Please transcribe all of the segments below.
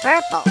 purple.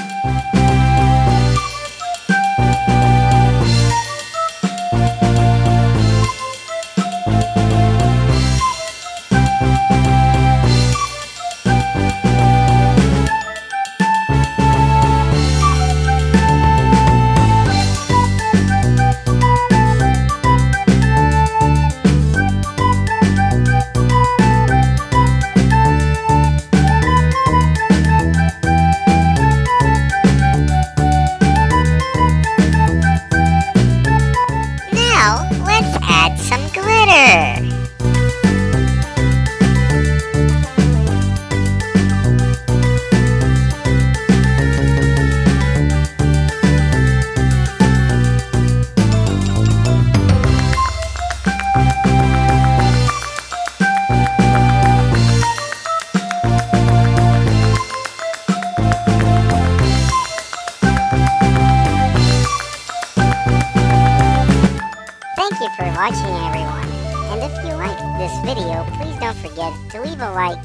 Thank you for watching, everyone, and if you liked this video, please don't forget to leave a like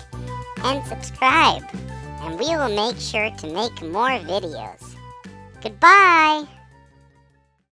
and subscribe, and we will make sure to make more videos. Goodbye!